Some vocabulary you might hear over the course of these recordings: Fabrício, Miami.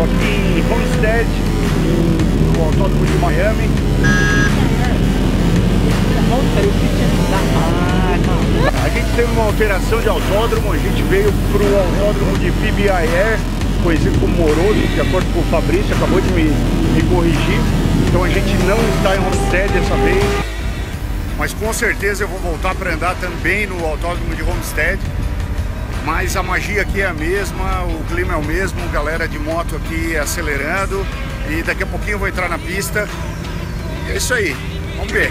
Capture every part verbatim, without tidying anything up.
Estou aqui em Homestead, no Autódromo de Miami. A gente teve uma operação de autódromo, a gente veio para o autódromo de P B I Air, conhecido como Moroso, de acordo com o Fabrício, acabou de me, me corrigir. Então a gente não está em Homestead dessa vez. Mas com certeza eu vou voltar para andar também no autódromo de Homestead. Mas a magia aqui é a mesma, o clima é o mesmo, galera de moto aqui acelerando. E daqui a pouquinho eu vou entrar na pista. E é isso aí, vamos ver.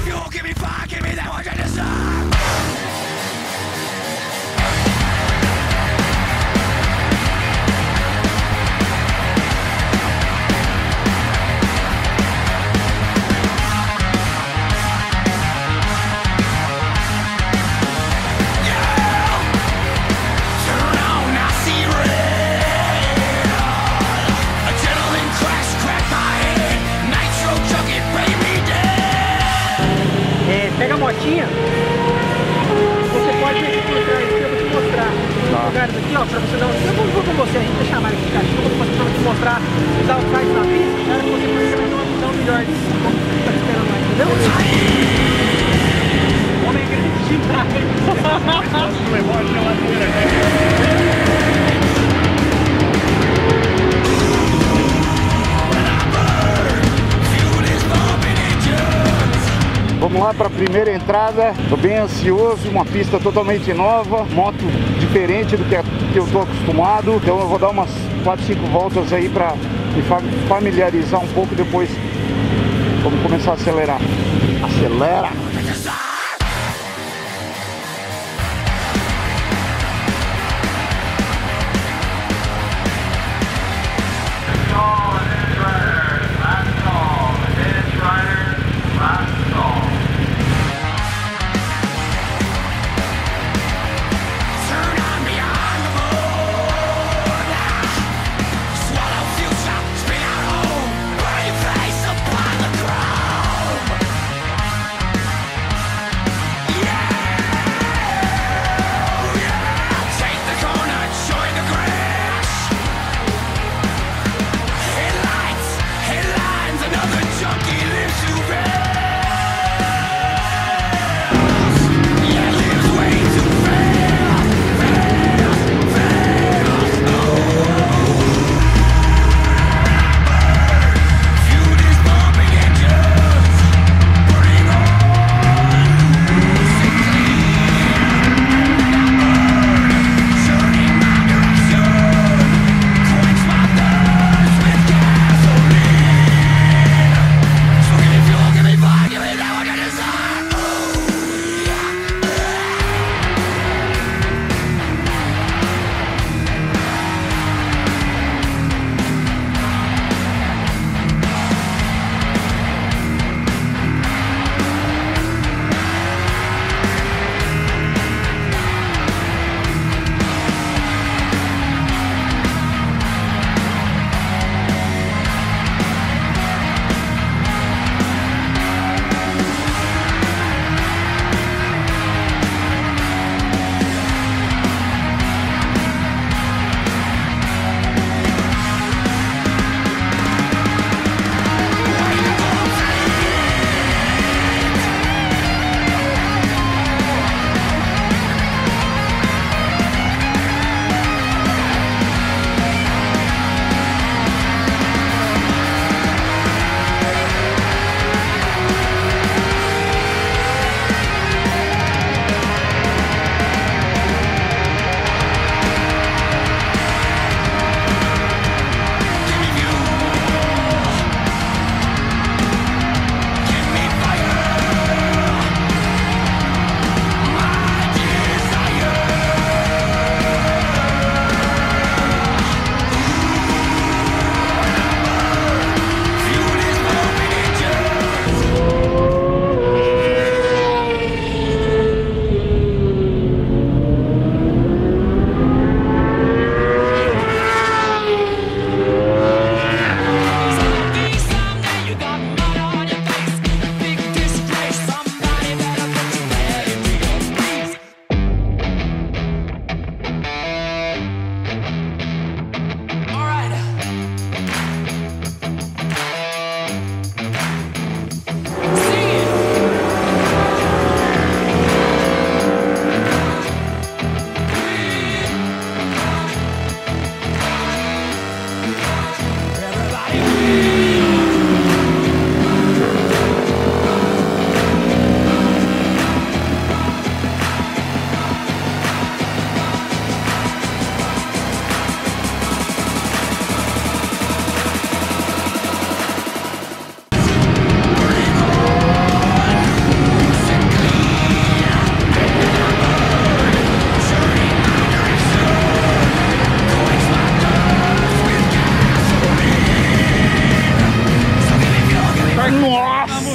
Pega a motinha, você pode ir aqui por trás, eu vou te mostrar os lugares aqui, ó, pra você dar um... Eu vou, vou com você, a gente vai chamar aqui de cachorro, eu vou pra te mostrar os outsides na pista, para que você consiga ter uma visão melhor disso, como você tá esperando lá, entendeu? Homem grande demais! Nossa, levou a geladeira, né? Vamos lá para a primeira entrada, estou bem ansioso, uma pista totalmente nova, moto diferente do que, a, que eu estou acostumado, então eu vou dar umas quatro, cinco voltas aí para me familiarizar um pouco, depois vamos começar a acelerar. Acelera!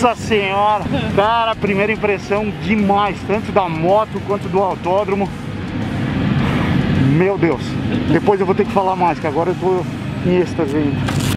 Nossa senhora! Cara, primeira impressão demais, tanto da moto quanto do autódromo. Meu Deus! Depois eu vou ter que falar mais, que agora eu tô em êxtase ainda.